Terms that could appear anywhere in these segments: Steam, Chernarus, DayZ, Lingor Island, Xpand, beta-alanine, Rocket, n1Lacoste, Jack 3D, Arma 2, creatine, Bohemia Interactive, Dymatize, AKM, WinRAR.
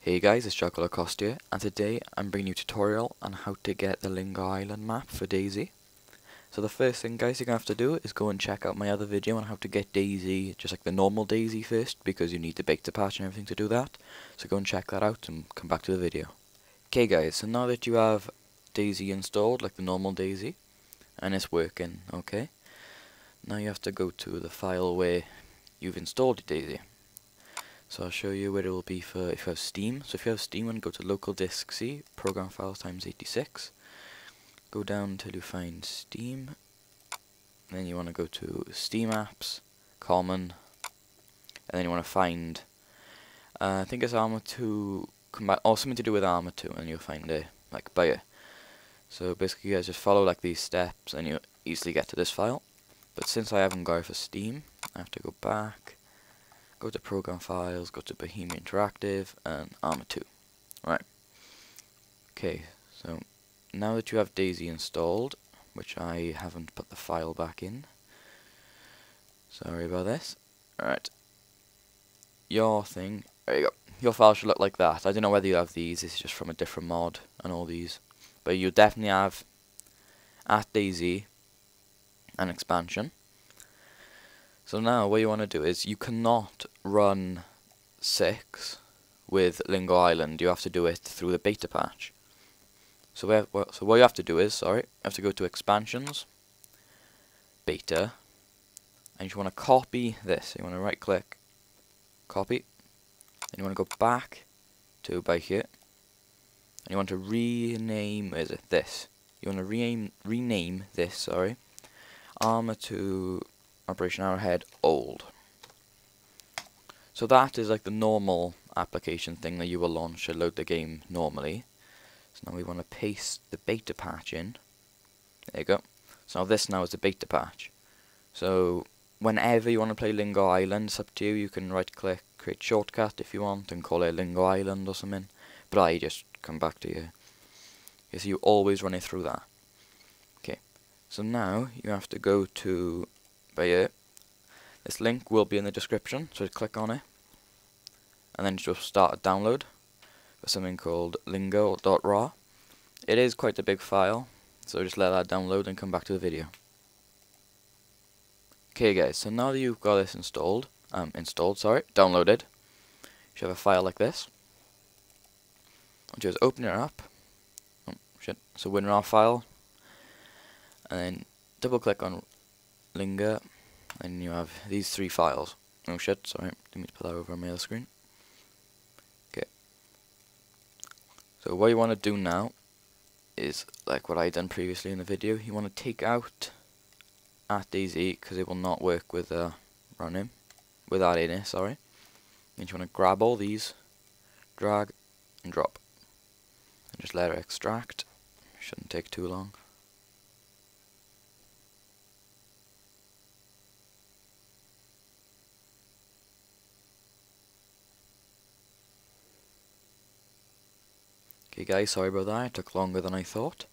Hey guys, it's n1Lacoste here, and today I'm bringing you a tutorial on how to get the Lingor Island map for DayZ. So the first thing guys you're going to have to do is go and check out my other video on how to get DayZ, just like the normal DayZ first, because you need the beta patch and everything to do that. So go and check that out and come back to the video. Okay guys, so now that you have DayZ installed, like the normal DayZ, and it's working, okay? Now you have to go to the file where you've installed DayZ. So I'll show you where it will be for if you have Steam. So if you have Steam, and go to local disk C, program files x86. Go down till you find Steam. Then you want to go to Steam apps, common, and then you want to find I think it's Arma 2 combat or something to do with Arma 2, and you'll find it like by it. So basically you guys just follow like these steps and you easily get to this file. But since I haven't got it for Steam, I have to go back, go to Program Files, go to Bohemia Interactive, and Arma 2. Right. Okay, so now that you have DayZ installed, which I haven't put the file back in, sorry about this. Alright. Your thing, there you go. Your file should look like that. I don't know whether you have these, it's just from a different mod and all these. But you definitely have at DayZ an expansion. So now what you want to do is you cannot run 6 with Lingor Island. You have to do it through the beta patch. So what you have to do is, sorry, you have to go to expansions, beta, and you want to copy this. You want to right click, copy, and you want to go back to by here, and you want to rename. Is it this? You want to rename this. Sorry. Arma 2 Operation Arrowhead old. So that is like the normal application thing that you will launch and load the game normally. So now we want to paste the beta patch in. There you go. So now this now is the beta patch. So whenever you want to play Lingor Island, it's up to you. You can right click, create shortcut if you want, and call it Lingor Island or something. But I just come back to you. Okay, so you always run it through that. So now you have to go to by here. This link will be in the description, so click on it and then just start a download for something called Lingor.RAR. It is quite a big file, so just let that download and come back to the video. Okay guys, so now that you've got this installed, downloaded, you should have a file like this. Just open it up. Oh shit, it's a WinRAR file. And then double click on Lingor, and you have these 3 files. Oh shit, sorry, didn't mean to put that over on my other screen. Okay. So what you want to do now is like what I done previously in the video. You want to take out @DayZ because it will not work with running without in it. Sorry. And you want to grab all these, drag and drop, and just let it extract. Shouldn't take too long. Okay guys, sorry about that, it took longer than I thought.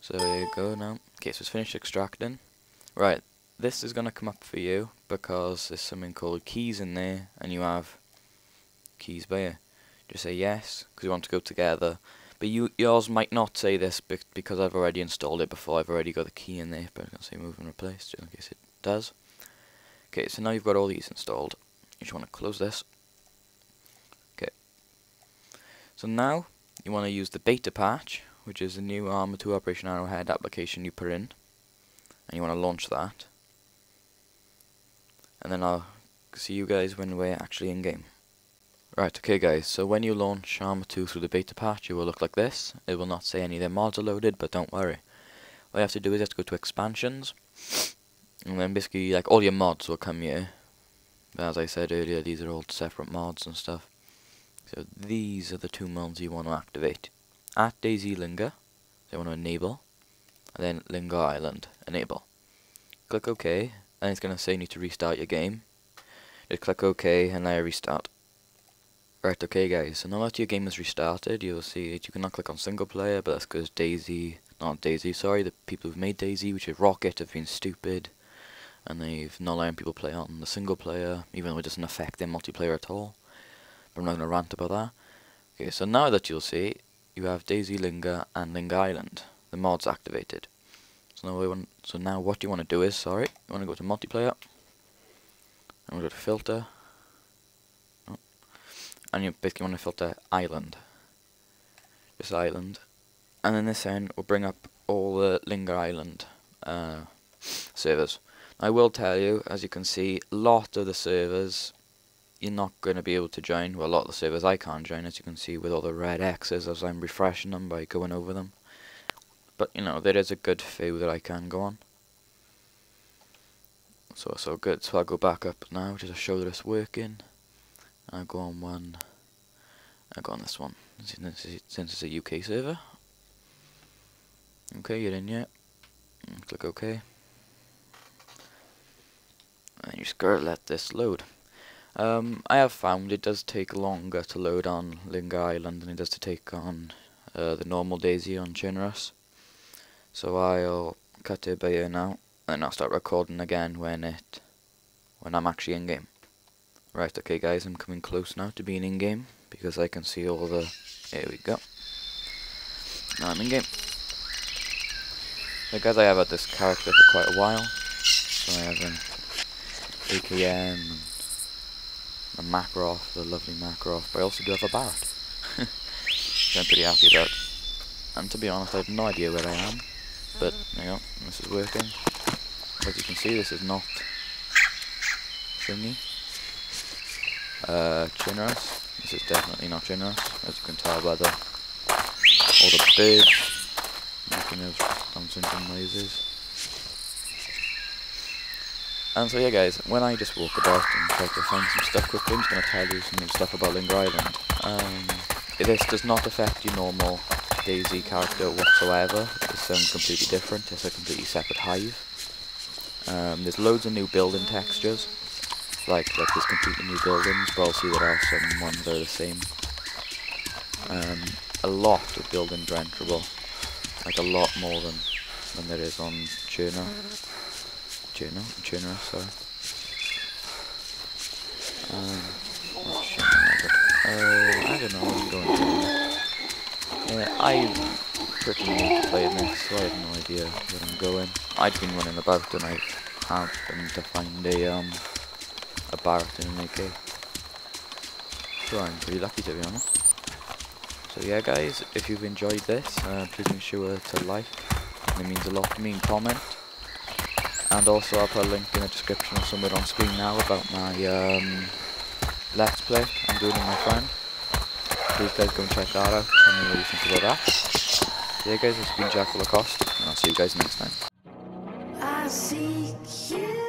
So there you go now. Okay, so it's finished extracting. Right, this is going to come up for you because there's something called keys in there, and you have keys by here. Just say yes, because you want to go together. But yours might not say this because I've already installed it before, I've already got the key in there, but I'm going to say move and replace, just in case it does. Okay, so now you've got all these installed. You just want to close this. Okay. So now you want to use the beta patch, which is the new Arma 2 Operation Arrowhead application you put in, and you want to launch that, and then I'll see you guys when we're actually in game. Right, okay guys, so when you launch Arma 2 through the beta patch, it will look like this. It will not say any of their mods are loaded, but don't worry. What you have to do is you have to go to expansions, and then basically like all your mods will come here. But as I said earlier, these are all separate mods and stuff. So these are the 2 mods you want to activate. @DayZ Lingor, so you want to enable, and then Lingor Island, enable. Click OK, and it's going to say you need to restart your game. Just click OK, and now you restart. Right, okay guys, so now that your game is restarted, you'll see that you cannot click on single player, but that's because DayZ, not DayZ, sorry, the people who've made DayZ, which is Rocket, have been stupid, and they've not allowed people play on the single player, even though it doesn't affect their multiplayer at all. But I'm not going to rant about that. Okay, so now that you'll see, you have DayZ, Lingor, and Lingor Island, the mods activated. So now what you want to do is, you want to go to multiplayer, and we'll go to filter, and you basically want to filter island, this island, and then this end will bring up all the Lingor Island servers. I will tell you, as you can see, a lot of the servers you're not going to be able to join. Well, a lot of the servers I can't join, as you can see with all the red X's as I'm refreshing them by going over them. But you know, there is a good few that I can go on. So good. So I'll go back up now just to show that it's working. I'll go on one. I'll go on this one since it's a UK server. Okay, you're in yet. Click OK. And you just gotta let this load. I have found it does take longer to load on Lingor Island than it does to take on the normal DayZ on Chernarus. So I'll cut it by here now, and I'll start recording again when I'm actually in game. Right, okay guys, I'm coming close now to being in game because I can see all the. Here we go. Now I'm in game. So guys, I have had this character for quite a while. So I have an AKM, a Makarov, the lovely Makarov, but I also do have a Barrett, which I'm pretty happy about. And to be honest, I have no idea where I am, but there you go, this is working. As you can see, this is not thingy. Chernarus. This is definitely not Chernarus, as you can tell by the all the birds. And so yeah guys, when I just walk about and try to find some stuff quickly, I'm just going to tell you some stuff about Lingor Island. This does not affect your normal DayZ character whatsoever. It's something completely different. It's a completely separate hive. There's loads of new building textures, like there's completely new buildings, but I'll see there are some ones that are the same. A lot of buildings are renderable. Like a lot more than there is on Chernarus. I don't know what I'm going to do. I've pretty much played this, so I have no idea where I'm going. I've been running about and I happened to find a Barrett and an AK. So I'm pretty lucky, to be honest. So yeah guys, if you've enjoyed this, please make sure to like, it means a lot to me, and comment. And also I'll put a link in the description or somewhere on screen now about my Let's Play I'm doing with my friend. Please guys go and check that out, tell me what you think about that. So yeah guys, it's been n1Lacoste, and I'll see you guys next time. I see you.